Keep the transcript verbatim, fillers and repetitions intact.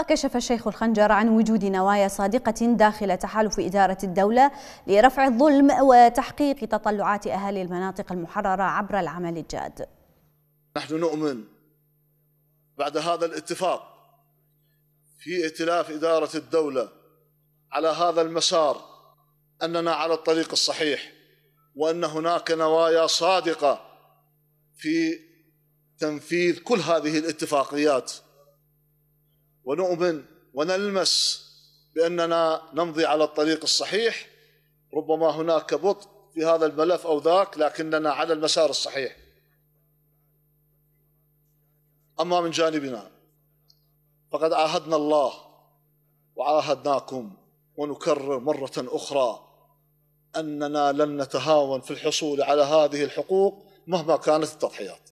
كشف الشيخ الخنجر عن وجود نوايا صادقة داخل تحالف إدارة الدولة لرفع الظلم وتحقيق تطلعات أهالي المناطق المحررة عبر العمل الجاد. نحن نؤمن بعد هذا الاتفاق في ائتلاف إدارة الدولة على هذا المسار أننا على الطريق الصحيح، وأن هناك نوايا صادقة في تنفيذ كل هذه الاتفاقيات، ونؤمن ونلمس بأننا نمضي على الطريق الصحيح. ربما هناك بطء في هذا الملف أو ذاك، لكننا على المسار الصحيح. أما من جانبنا فقد عاهدنا الله وعاهدناكم، ونكرر مرة أخرى أننا لن نتهاون في الحصول على هذه الحقوق مهما كانت التضحيات.